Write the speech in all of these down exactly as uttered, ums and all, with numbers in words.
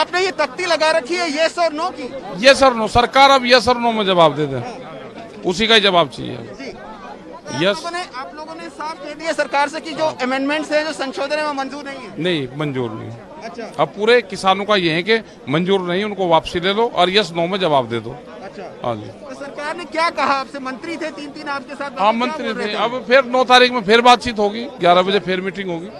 आपने ये तख्ती लगा रखी है येस और नो की, येस और नो। सरकार अब येस और नो में जवाब दे दे, उसी का ही जवाब चाहिए। यस, आप लोगों ने साफ कह दिया सरकार से कि जो अमेंडमेंट्स हैं, जो संशोधन है, वो मंजूर नहीं है। नहीं, मंजूर नहीं। अच्छा, अब पूरे किसानों का ये है कि मंजूर नहीं, उनको वापसी ले लो और यस नो में जवाब दे दो। अच्छा, तो सरकार ने क्या कहा? आपसे मंत्री थे तीन तीन आपके साथ। हाँ, मंत्री थे। अब फिर नौ तारीख में फिर बातचीत होगी, ग्यारह बजे फिर मीटिंग होगी।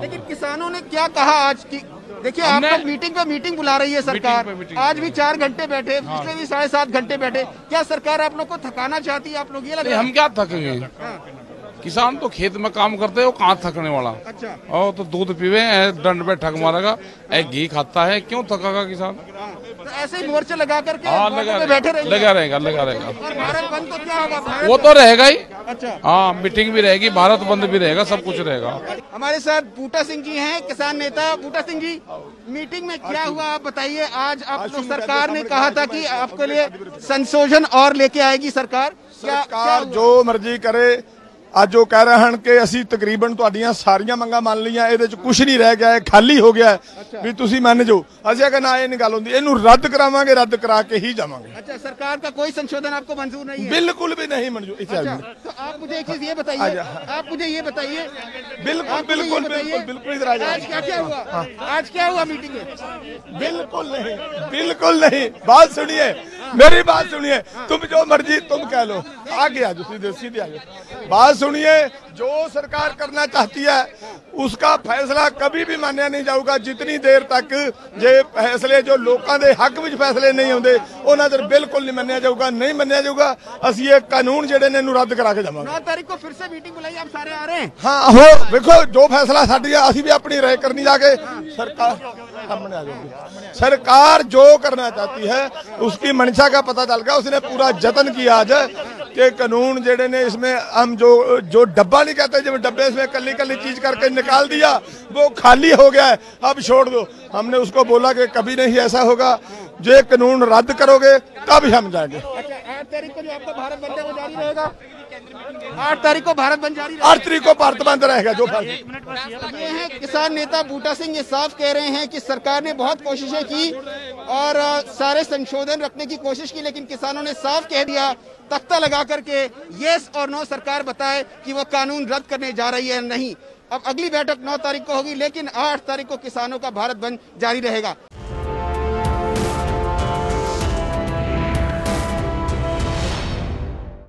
लेकिन किसानों ने क्या कहा आज की? देखिए, आप लोग मीटिंग पे मीटिंग बुला रही है सरकार। मीटिंग पे मीटिंग आज भी चार घंटे बैठे, हाँ। पिछले भी साढ़े सात घंटे बैठे। क्या सरकार आप लोग को थकाना चाहती है? आप लोग ये लग रहा है हम क्या थकेंगे? हाँ। किसान तो खेत में काम करते हैं, वो कहाँ थकने वाला। अच्छा, और तो दूध पीवे, दंड पे ठग मारेगा, घी खाता है, क्यों थकेगा किसान? तो ऐसे ही मोर्चे लगा करके बैठे रहेंगे, लगा रहेगा, लगा रहेगा। भारत बंद तो क्या होगा? वो तो रहेगा ही। अच्छा, हाँ, मीटिंग भी रहेगी, भारत बंद भी रहेगा, सब कुछ रहेगा। हमारे साथ बूटा सिंह जी हैं, किसान नेता। बूटा सिंह जी, मीटिंग में क्या हुआ आप बताइए। आज आप लोग, सरकार ने कहा था कि आपके लिए संशोधन और लेके आएगी सरकार, क्या, सरकार क्या जो मर्जी करे। आज जो कह रहे हैं कि असी तकरीबन तुहाड़ियां सारियां मंगां मान लिया, ये कुछ नहीं रह गया है, खाली हो गया है भी तुसी मान जाओ। असि आखिया ना, ये नहीं गल होंदी, इहनूं रद्द करावांगे, रद्द करा के ही जावांगे। अच्छा, सरकार का कोई संशोधन आपको मंजूर नहीं है? बिल्कुल भी नहीं मंजूर। अच्छा, तो आप मुझे एक चीज ये बताइए, आप मुझे ये बताइए, बिल्कुल बिल्कुल बिल्कुल बिल्कुल आज क्या क्या हुआ? आज क्या हुआ मीटिंग में? बिल्कुल नहीं, बिल्कुल नहीं। बात सुनिए, मेरी बात सुनिए, तुम जो मर्जी तुम कह लो, आगे आ जाओ, सीधे आ जाओ। बात सुनिए, जो सरकार करना चाहती है उसका फैसला कभी भी मान्या नहीं जाऊगा, जितनी देर तक जे फैसले जो लोगों के हक में फैसले नहीं आते, उन्होंने चर बिल्कुल नहीं मान्या जाऊगा, नहीं मान्या जाऊगा। असी ये कानून जेडे ने रद्द करा के जावांगे। नौ तारीख को फिर से मीटिंग बुलाई, आप सारे आ रहे हैं? हाँ, हो देखो, जो फैसला साडी है, असी भी अपनी राय करनी जाके सरकार सामने आ जाएगी। सरकार जो करना चाहती है उसकी मंशा का पता चल गया, उसने पूरा यत्न किया आज के कानून जेडे ने इसमें हम जो जो डब्बा नहीं कहते, जब डब्बे इसमें कली कली चीज करके निकाल दिया, वो खाली हो गया है, अब छोड़ दो। हमने उसको बोला कि कभी नहीं ऐसा होगा, जो कानून रद्द करोगे तब हम जाएंगे। आठ तारीख को आपका भारत बंद जारी रहेगा? आठ तारीख को भारत बंद जारी, आठ तारीख को भारत बंद रहेगा। जो ये है किसान नेता बूटा सिंह, ये साफ कह रहे हैं कि सरकार ने बहुत कोशिशें की और सारे संशोधन रखने की कोशिश की, लेकिन किसानों ने साफ कह दिया तख्ता लगा करके, येस और नो सरकार बताए कि वो कानून रद्द करने जा रही है नहीं। अब अगली बैठक नौ तारीख को होगी, लेकिन आठ तारीख को किसानों का भारत बंद जारी रहेगा।